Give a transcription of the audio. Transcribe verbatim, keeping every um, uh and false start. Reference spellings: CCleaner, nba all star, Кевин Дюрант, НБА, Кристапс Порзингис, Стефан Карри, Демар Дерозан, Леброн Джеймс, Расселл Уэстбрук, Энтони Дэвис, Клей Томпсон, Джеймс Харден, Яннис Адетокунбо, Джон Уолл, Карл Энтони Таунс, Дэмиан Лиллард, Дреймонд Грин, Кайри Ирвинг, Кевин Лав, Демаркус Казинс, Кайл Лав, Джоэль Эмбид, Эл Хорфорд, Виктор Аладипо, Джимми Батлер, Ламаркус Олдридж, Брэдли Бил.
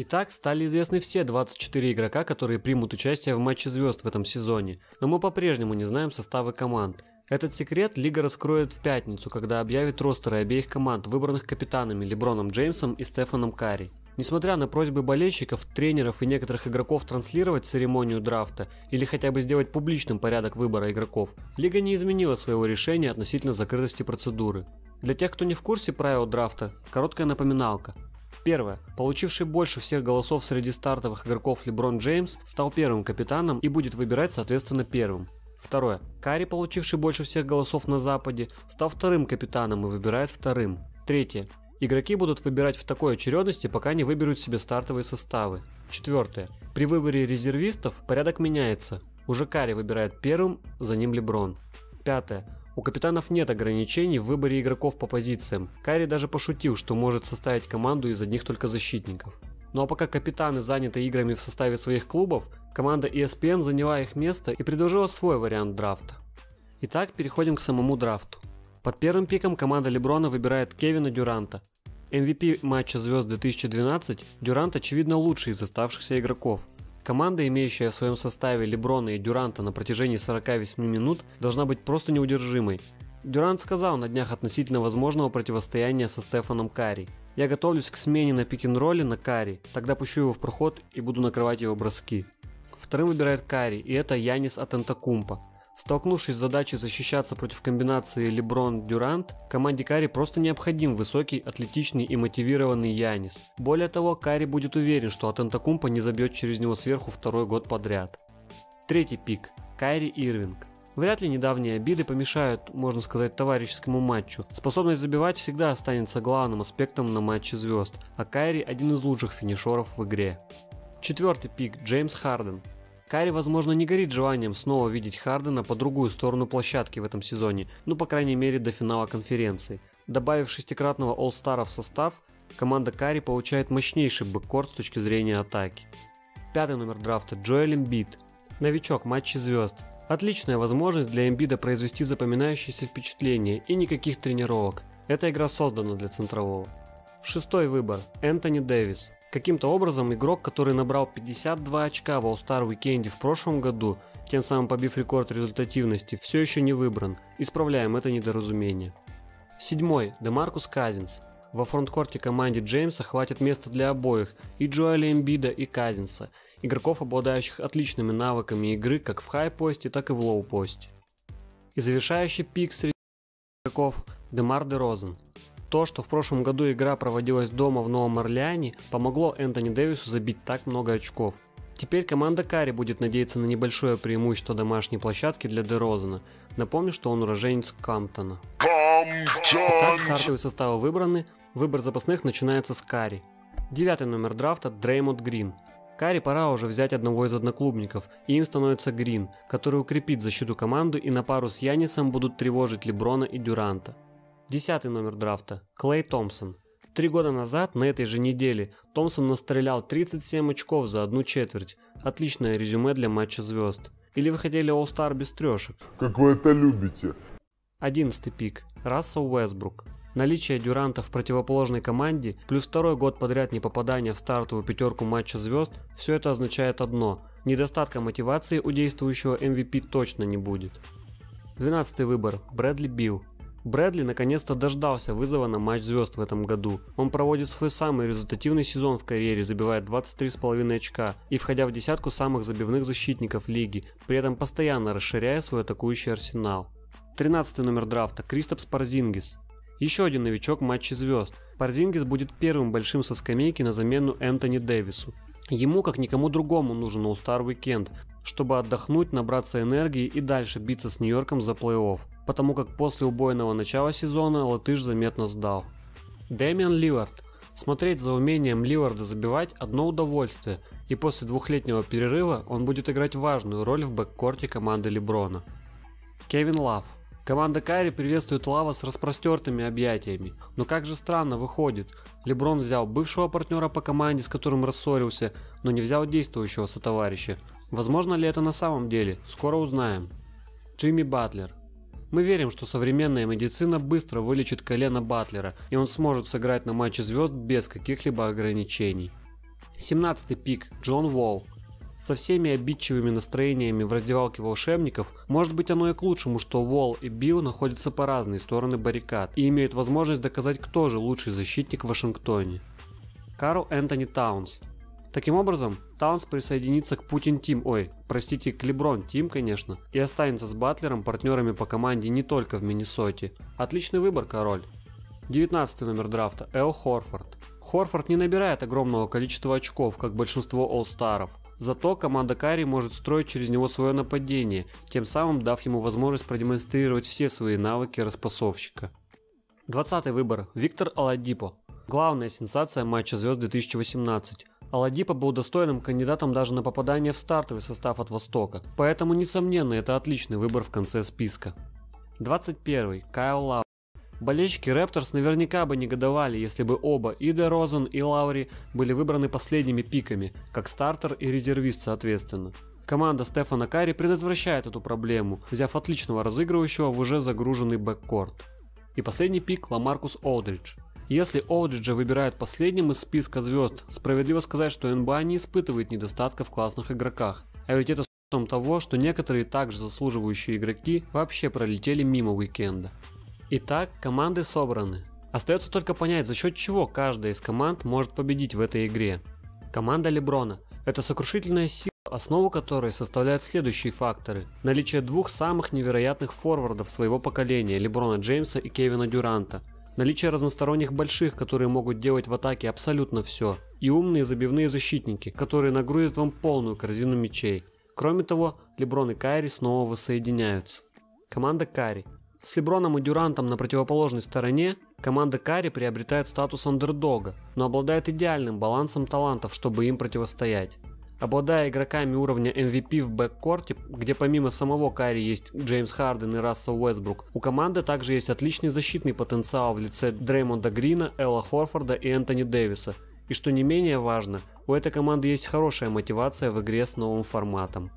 Итак, стали известны все двадцать четыре игрока, которые примут участие в матче звезд в этом сезоне, но мы по-прежнему не знаем составы команд. Этот секрет лига раскроет в пятницу, когда объявит ростеры обеих команд, выбранных капитанами Леброном Джеймсом и Стефаном Карри. Несмотря на просьбы болельщиков, тренеров и некоторых игроков транслировать церемонию драфта или хотя бы сделать публичным порядок выбора игроков, лига не изменила своего решения относительно закрытости процедуры. Для тех, кто не в курсе правил драфта, короткая напоминалка. Первое. Получивший больше всех голосов среди стартовых игроков Леброн Джеймс стал первым капитаном и будет выбирать соответственно первым. Второе. Карри, получивший больше всех голосов на Западе, стал вторым капитаном и выбирает вторым. Третье. Игроки будут выбирать в такой очередности, пока не выберут себе стартовые составы. Четвертое. При выборе резервистов порядок меняется. Уже Карри выбирает первым, за ним Леброн. Пятое. У капитанов нет ограничений в выборе игроков по позициям. Карри даже пошутил, что может составить команду из одних только защитников. Ну а пока капитаны заняты играми в составе своих клубов, команда и эс пи эн заняла их место и предложила свой вариант драфта. Итак, переходим к самому драфту. Под первым пиком команда Леброна выбирает Кевина Дюранта. эм ви пи матча звезд две тысячи двенадцать, Дюрант очевидно лучший из оставшихся игроков. Команда, имеющая в своем составе Леброна и Дюранта на протяжении сорок восемь минут, должна быть просто неудержимой. Дюрант сказал на днях относительно возможного противостояния со Стефаном Карри: «Я готовлюсь к смене на пик-н-ролле на Карри, тогда пущу его в проход и буду накрывать его броски». Вторым выбирает Карри, и это Яннис Адетокунбо. Столкнувшись с задачей защищаться против комбинации Леброн-Дюрант, команде Карри просто необходим высокий, атлетичный и мотивированный Яннис. Более того, Карри будет уверен, что Адетокунбо не забьет через него сверху второй год подряд. Третий пик. Кайри Ирвинг. Вряд ли недавние обиды помешают, можно сказать, товарищескому матчу. Способность забивать всегда останется главным аспектом на матче звезд, а Кайри один из лучших финишеров в игре. Четвертый пик. Джеймс Харден. Карри, возможно, не горит желанием снова видеть Хардена по другую сторону площадки в этом сезоне, ну, по крайней мере, до финала конференции. Добавив шестикратного All-Star в состав, команда Карри получает мощнейший бэккорт с точки зрения атаки. Пятый номер драфта. Джоэль Эмбид. Новичок матча звезд. Отличная возможность для Эмбида произвести запоминающиеся впечатления и никаких тренировок. Эта игра создана для центрового. Шестой выбор. Энтони Дэвис. Каким-то образом игрок, который набрал пятьдесят два очка в All-Star Weekend в прошлом году, тем самым побив рекорд результативности, все еще не выбран. Исправляем это недоразумение. Седьмой. Демаркус Казинс. Во фронткорте команде Джеймса хватит места для обоих, и Джоэля Эмбида, и Казинса, игроков, обладающих отличными навыками игры как в хай-посте, так и в лоу-посте. И завершающий пик среди игроков Демар Дерозан. То, что в прошлом году игра проводилась дома в Новом Орлеане, помогло Энтони Дэвису забить так много очков. Теперь команда Карри будет надеяться на небольшое преимущество домашней площадки для Дерозана. Напомню, что он уроженец Камптона. Итак, стартовые составы выбраны, выбор запасных начинается с Карри. Девятый номер драфта. Дреймонд Грин. Карри пора уже взять одного из одноклубников, и им становится Грин, который укрепит защиту команды и на пару с Яннисом будут тревожить Леброна и Дюранта. Десятый номер драфта. Клей Томпсон. Три года назад, на этой же неделе, Томпсон настрелял тридцать семь очков за одну четверть. Отличное резюме для матча звезд. Или вы хотели All-Star без трешек? Как вы это любите. Одиннадцатый пик. Расселл Уэстбрук. Наличие Дюранта в противоположной команде, плюс второй год подряд не попадания в стартовую пятерку матча звезд, все это означает одно: недостатка мотивации у действующего эм ви пи точно не будет. Двенадцатый выбор. Брэдли Бил. Брэдли наконец-то дождался вызова на матч звезд в этом году. Он проводит свой самый результативный сезон в карьере, забивая двадцать три с половиной очка и входя в десятку самых забивных защитников лиги, при этом постоянно расширяя свой атакующий арсенал. тринадцатый номер драфта. Кристапс Порзингис. Еще один новичок матча звезд. Порзингис будет первым большим со скамейки на замену Энтони Дэвису. Ему, как никому другому, нужен All-Star Weekend, чтобы отдохнуть, набраться энергии и дальше биться с Нью-Йорком за плей-офф, потому как после убойного начала сезона латыш заметно сдал. Дэмиан Лиллард. Смотреть за умением Лилларда забивать одно удовольствие, и после двухлетнего перерыва он будет играть важную роль в бэккорте команды Леброна. Кевин Лав. Команда Карри приветствует Лава с распростертыми объятиями, но как же странно выходит. Леброн взял бывшего партнера по команде, с которым рассорился, но не взял действующего сотоварища. Возможно ли это на самом деле? Скоро узнаем. Джимми Батлер. Мы верим, что современная медицина быстро вылечит колено Батлера, и он сможет сыграть на матче звезд без каких-либо ограничений. семнадцатый пик Джон Уолл. Со всеми обидчивыми настроениями в раздевалке волшебников, может быть, оно и к лучшему, что Уолл и Бил находятся по разные стороны баррикад и имеют возможность доказать, кто же лучший защитник в Вашингтоне. Карл Энтони Таунс. Таким образом, Таунс присоединится к Путин Тим, ой, простите, к Леброн Тим, конечно, и останется с Батлером партнерами по команде не только в Миннесоте. Отличный выбор, король. девятнадцатый номер драфта – Эл Хорфорд. Хорфорд не набирает огромного количества очков, как большинство олл-старов. Зато команда Карри может строить через него свое нападение, тем самым дав ему возможность продемонстрировать все свои навыки распасовщика. двадцатый выбор – Виктор Аладипо. Главная сенсация матча звезд две тысячи восемнадцать. Аладипо был достойным кандидатом даже на попадание в стартовый состав от Востока, поэтому, несомненно, это отличный выбор в конце списка. двадцать первый. Кайл Лав. Болельщики Raptors наверняка бы негодовали, если бы оба, и Дерозан, и Лаури, были выбраны последними пиками, как стартер и резервист соответственно. Команда Стефана Карри предотвращает эту проблему, взяв отличного разыгрывающего в уже загруженный бэккорт. И последний пик – Ламаркус Олдридж. Если Олдриджа выбирают последним из списка звезд, справедливо сказать, что эн би эй не испытывает недостатка в классных игроках, а ведь это с учетом того, что некоторые также заслуживающие игроки вообще пролетели мимо уикенда. Итак, команды собраны. Остается только понять, за счет чего каждая из команд может победить в этой игре. Команда Леброна – это сокрушительная сила, основу которой составляют следующие факторы. Наличие двух самых невероятных форвардов своего поколения – Леброна Джеймса и Кевина Дюранта. Наличие разносторонних больших, которые могут делать в атаке абсолютно все. И умные забивные защитники, которые нагрузят вам полную корзину мячей. Кроме того, Леброн и Кайри снова воссоединяются. Команда Карри. С Леброном и Дюрантом на противоположной стороне команда Карри приобретает статус андердога, но обладает идеальным балансом талантов, чтобы им противостоять. Обладая игроками уровня эм ви пи в бэккорте, где помимо самого Карри есть Джеймс Харден и Расселл Уэстбрук, у команды также есть отличный защитный потенциал в лице Дреймонда Грина, Элла Хорфорда и Энтони Дэвиса. И что не менее важно, у этой команды есть хорошая мотивация в игре с новым форматом.